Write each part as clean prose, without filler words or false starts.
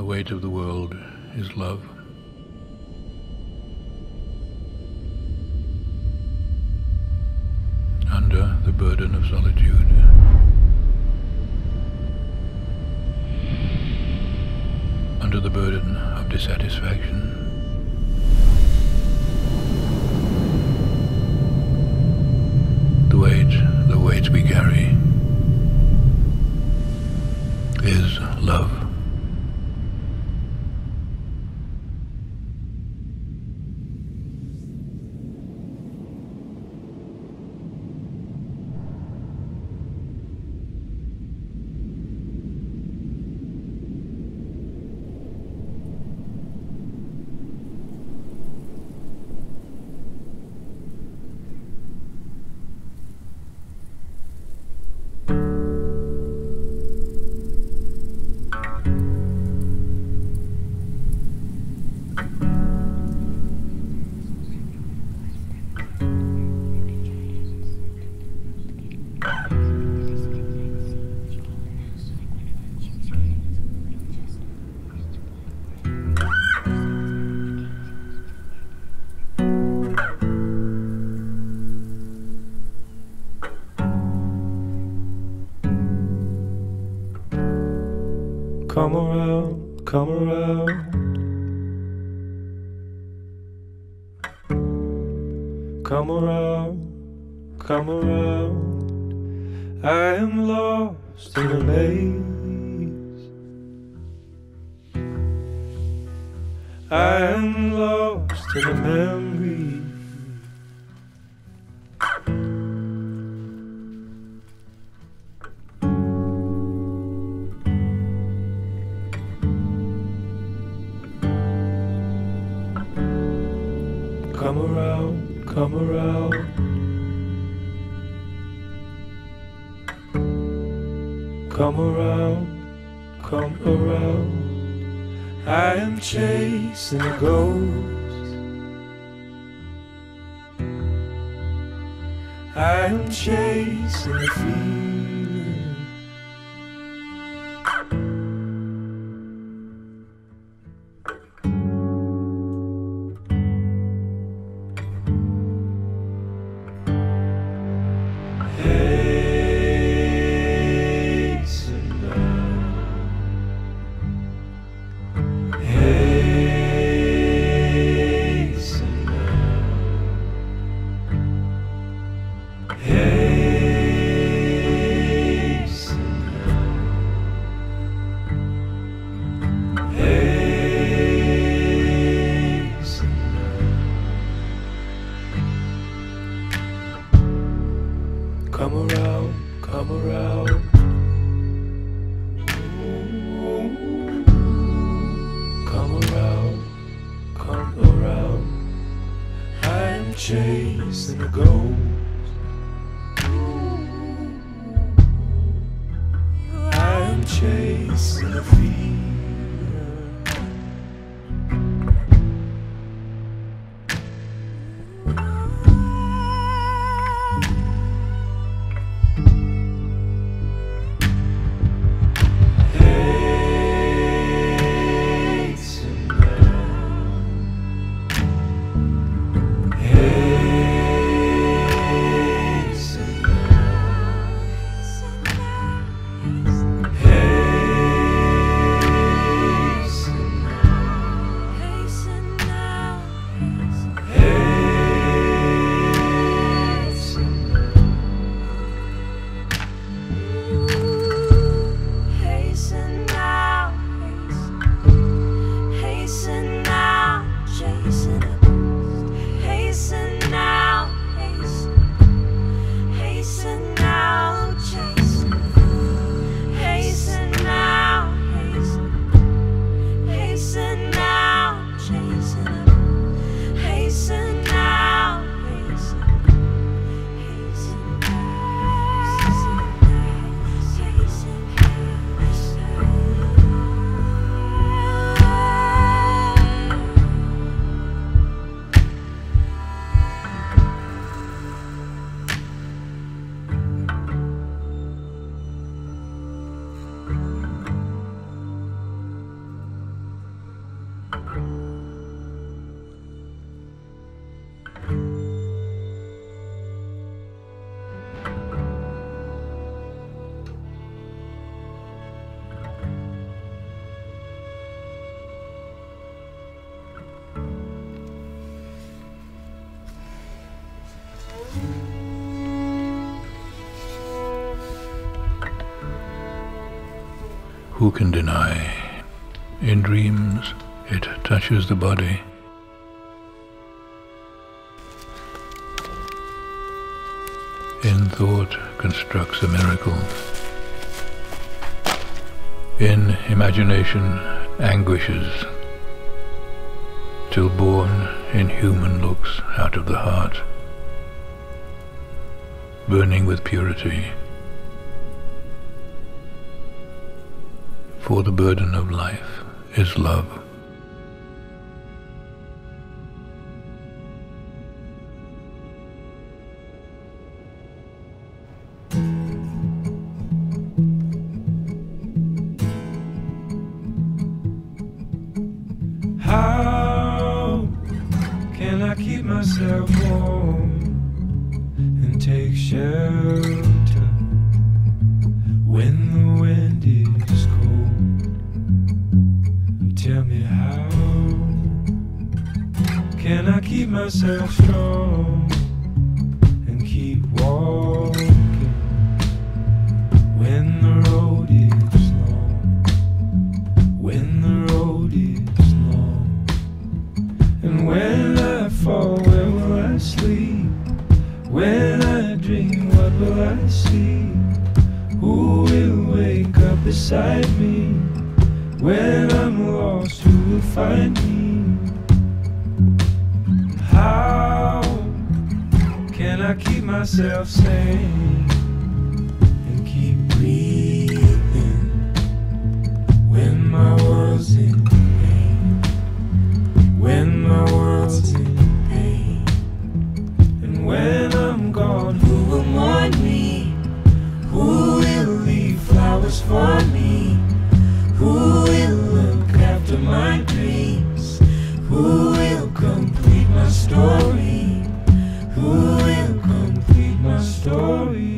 The weight of the world is love. Under the burden of solitude, under the burden of dissatisfaction, the weight we carry is love. Come around, come around. Come around, come around. I am lost in a maze. I am lost in a memory. Come around, come around. Come around, come around. I am chasing a ghost. I am chasing a feeling. Come around, come around. Come around, come around. I'm chasing a ghost. I'm chasing a fever. who can deny? In dreams, it touches the body. In thought constructs a miracle. In imagination anguishes, till born in human looks out of the heart, burning with purity, for the burden of life is love. How can I keep myself warm and take shelter when the wind is cold? Tell me, how can I keep myself strong and keep walking when the road is long, when the road is when I fall, where will I sleep? When I dream, what will I see? Who will wake up beside me? When I'm lost, who will find me? How can I keep myself sane and keep breathing when my world's in pain? When my world's in pain, and when I'm gone, who will mourn me? Who will leave flowers for me? Who will look after my dreams? Who will complete my story? Who will complete my story?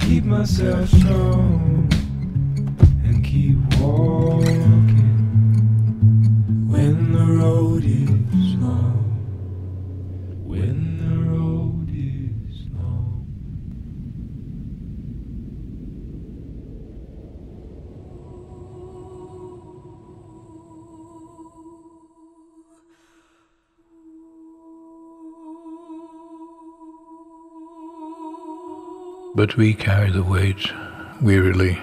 Keep myself strong and keep walking when the road is long, when the road is long. But we carry the weight wearily,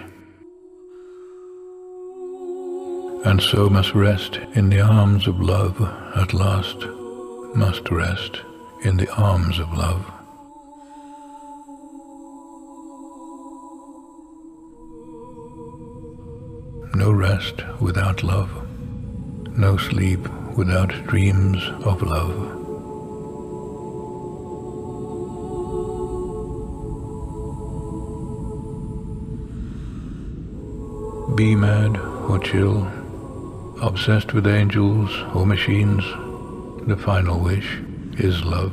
and so must rest in the arms of love at last, must rest in the arms of love. No rest without love, no sleep without dreams of love. Be mad or chill, obsessed with angels or machines, the final wish is love.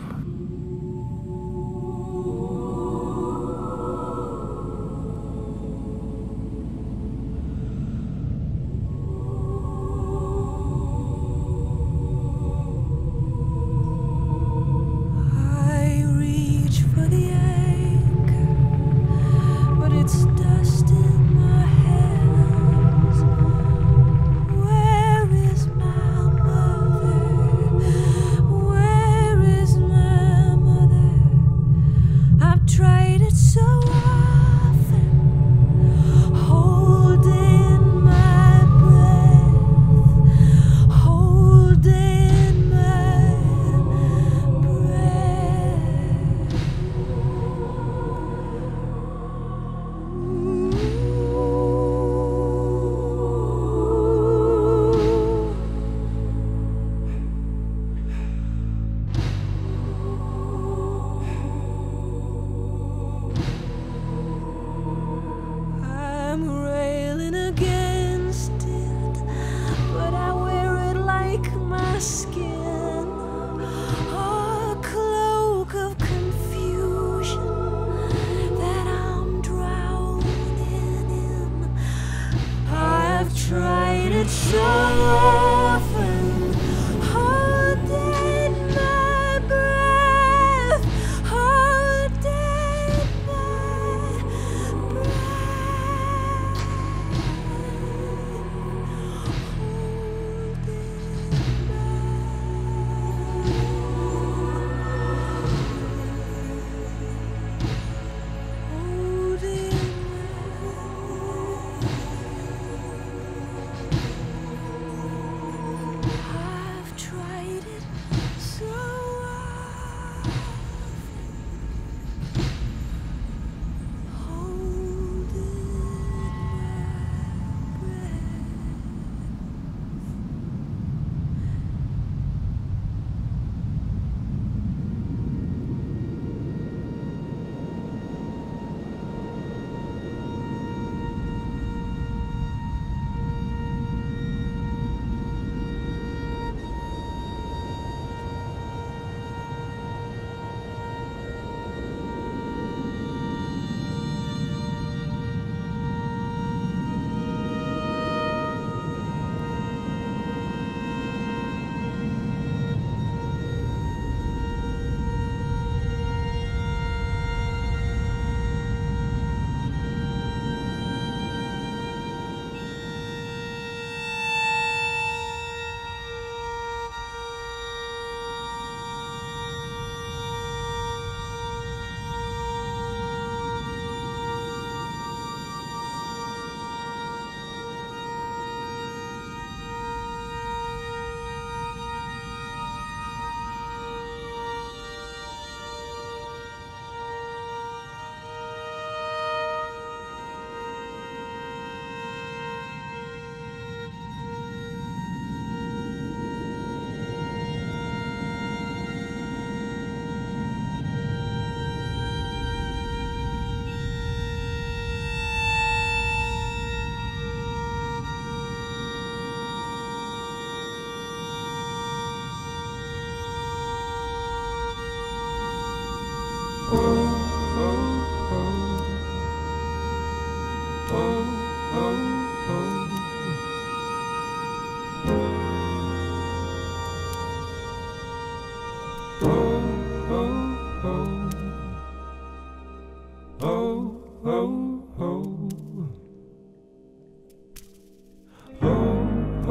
Where is my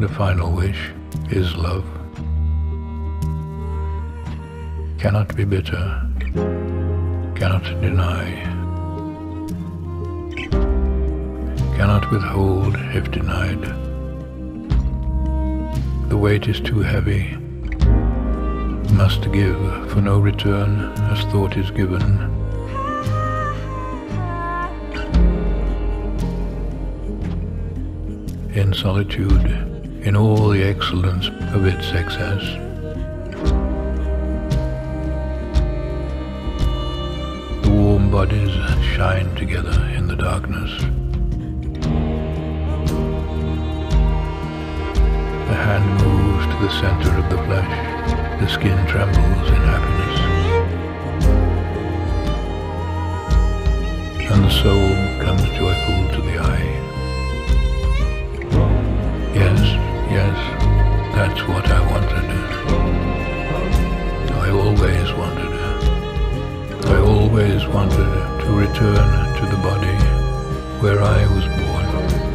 The final wish is love. Cannot be bitter, cannot deny, cannot withhold if denied. The weight is too heavy, must give for no return as thought is given. In solitude, in all the excellence of its excess. The warm bodies shine together in the darkness. The hand moves to the center of the flesh. The skin trembles in happiness. And the soul comes joyful to the eye. Yes, that's what I wanted. I always wanted. I always wanted to return to the body where I was born.